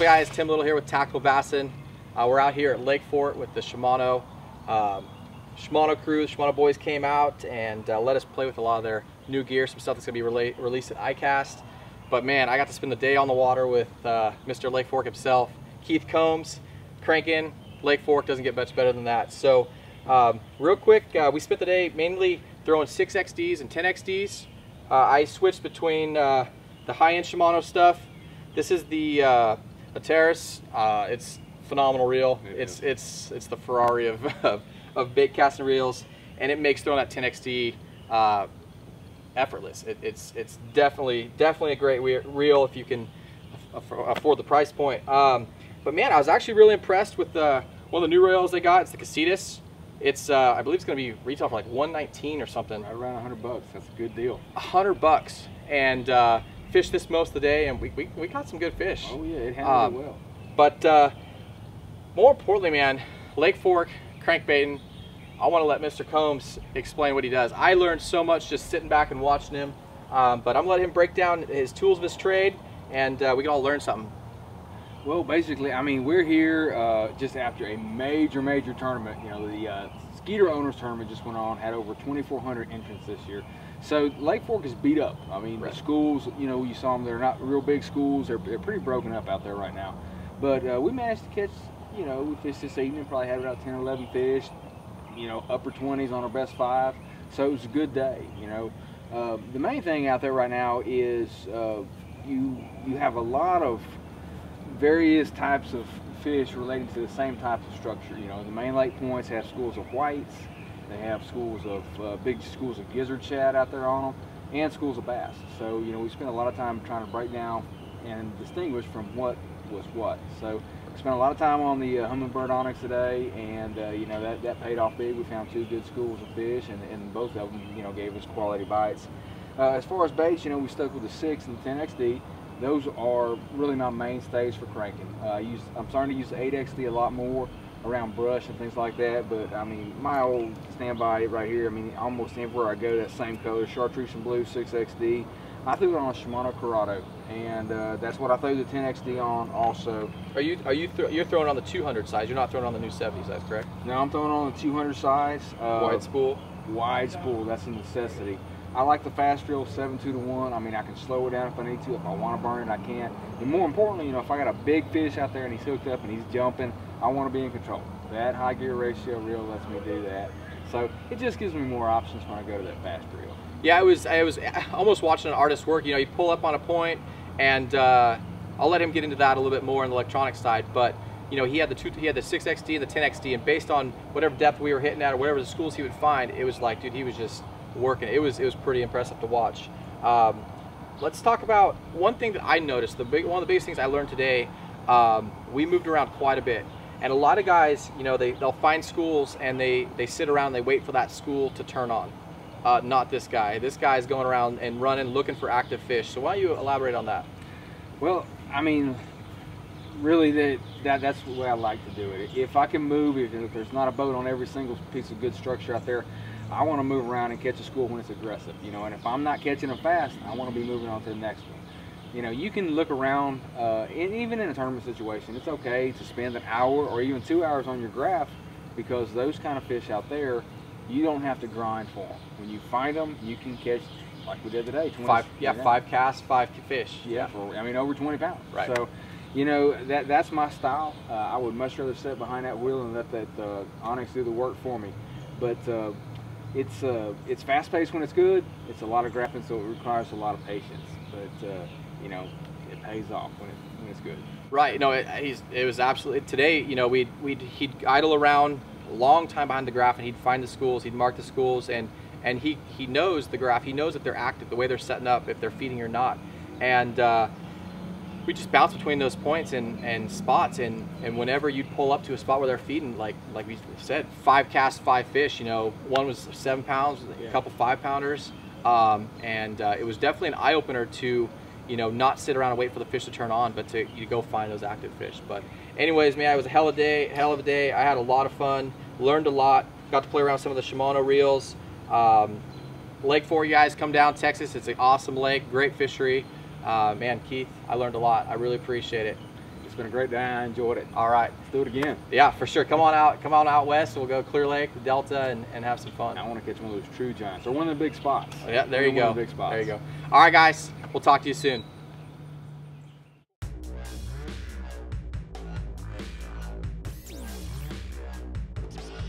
What's up guys, Tim Little here with Tackle Bassin. We're out here at Lake Fork with the Shimano crew. The Shimano boys came out and let us play with a lot of their new gear, some stuff that's going to be released at iCast. But man, I got to spend the day on the water with Mr. Lake Fork himself, Keith Combs, cranking. Lake Fork doesn't get much better than that. So real quick, we spent the day mainly throwing 6XDs and 10XDs. I switched between the high-end Shimano stuff. This is the Ataris. It's phenomenal reel. Yeah. It's the Ferrari of bait casting reels, and it makes throwing that 10XD effortless. It's definitely a great reel if you can afford the price point. But man, I was actually really impressed with one of the new reels they got. It's the Casitas. It's I believe it's going to be retail for like $119 or something. Right around $100. That's a good deal. $100, and fished this most of the day, and we caught some good fish. Oh yeah, it handled it well. But more importantly, man, Lake Fork crankbaiting. I want to let Mr. Combs explain what he does. I learned so much just sitting back and watching him, but I'm letting him break down his tools of his trade, and we can all learn something. Well, basically, I mean, we're here just after a major tournament. You know, the Skeeter Owners Tournament just went on, had over 2,400 entrants this year. So Lake Fork is beat up. I mean, right. The schools, you know, you saw them, they're not real big schools. They're pretty broken up out there right now. But we managed to catch, you know, we fished this evening, probably had about 10 or 11 fish, you know, upper 20s on our best 5. So it was a good day, you know. The main thing out there right now is you have a lot of various types of fish relating to the same types of structure. You know, the main lake points have schools of whites. They have schools of big schools of gizzard shad out there on them, and schools of bass. So, you know, we spent a lot of time trying to break down and distinguish from what was what. So we spent a lot of time on the Hummingbird Onyx today, and you know, that paid off big. We found 2 good schools of fish, and both of them, you know, gave us quality bites. As far as baits, you know, we stuck with the 6 and the 10XD. Those are really my mainstays for cranking. I'm starting to use the 8XD a lot more around brush and things like that, but I mean, my old standby right here, I mean, almost everywhere I go, that same color, chartreuse and blue 6XD. I threw it on a Shimano Curado, and that's what I threw the 10XD on also. You're throwing on the 200 size, you're not throwing on the new 70 size, correct? No, I'm throwing on the 200 size. Wide spool? Wide spool, that's a necessity. I like the fast reel, 7.2 to 1. I mean, I can slow it down if I need to. If I want to burn it, I can. And more importantly, you know, if I got a big fish out there and he's hooked up and he's jumping, I want to be in control. That high gear ratio reel lets me do that. So it just gives me more options when I go to that fast reel. Yeah, I was almost watching an artist work. You know, you pull up on a point, and I'll let him get into that a little bit more on the electronic side. But you know, he had the 6XD and the 10XD, and based on whatever depth we were hitting at or whatever the schools he would find, it was like, dude, he was just working. It was pretty impressive to watch. Let's talk about one thing that I noticed. One of the biggest things I learned today. We moved around quite a bit, and a lot of guys, you know, they'll find schools and they sit around, they wait for that school to turn on. Not this guy. This guy's going around and running, looking for active fish. So why don't you elaborate on that? Well, I mean, really, that's the way I like to do it. If I can move, if there's not a boat on every single piece of good structure out there, I want to move around and catch a school when it's aggressive, you know, and if I'm not catching them fast, I want to be moving on to the next one. You know, you can look around, and even in a tournament situation, it's okay to spend an hour or even 2 hours on your graph, because those kind of fish out there, you don't have to grind for them. When you find them, you can catch, like we did today, 5 casts, 5 fish. Yeah, for, I mean, over 20 pounds. Right. So, you know, that's my style. I would much rather sit behind that wheel and let that Onyx do the work for me. But it's fast-paced when it's good. It's a lot of grappling, so it requires a lot of patience. But you know, it pays off when it's good. Right. No, it was absolutely today. You know, he'd idle around a long time behind the graph, and he'd find the schools. He'd mark the schools, and he knows the graph. He knows if they're active, the way they're setting up, if they're feeding or not. And we just bounce between those points and spots, and whenever you'd pull up to a spot where they're feeding, like we said, 5 casts, 5 fish. You know, one was 7 pounds, a couple 5-pounders, and it was definitely an eye-opener to, you know, not sit around and wait for the fish to turn on, but you go find those active fish. But anyways, man, it was a hell of a day. I had a lot of fun, learned a lot, got to play around some of the Shimano reels. Lake Fork, you guys come down, Texas. It's an awesome lake, great fishery. Man, Keith, I learned a lot. I really appreciate it. been a great day. I enjoyed it. All right. Let's do it again. Yeah, for sure. Come on out. Come on out west. We'll go Clear Lake, the Delta, and have some fun. I want to catch one of those true giants or one of the big spots. Oh, yeah, there you go. One of the big spots. There you go. All right, guys. We'll talk to you soon.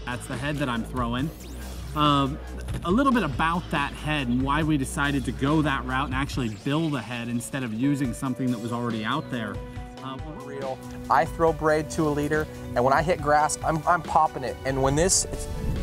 That's the head that I'm throwing. A little bit about that head and why we decided to go that route and actually build a head instead of using something that was already out there. Real. I throw braid to a leader, and when I hit grass, I'm popping it. And when this,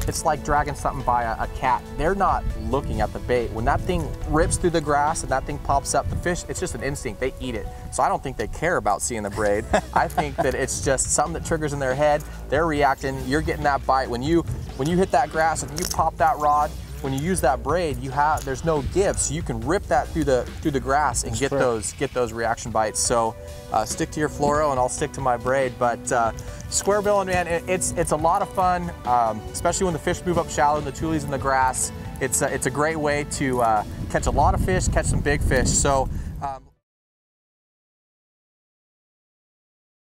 it's like dragging something by a cat. They're not looking at the bait. When that thing rips through the grass and that thing pops up, the fish, it's just an instinct. They eat it. So I don't think they care about seeing the braid. I think that it's just something that triggers in their head. They're reacting. You're getting that bite. When you hit that grass and you pop that rod, when you use that braid, you have, there's no give, so you can rip that through the grass and get those reaction bites. So stick to your fluoro, and I'll stick to my braid. But square billing, man, it's a lot of fun, especially when the fish move up shallow and the chulee's in the grass. It's a great way to catch a lot of fish, catch some big fish. So.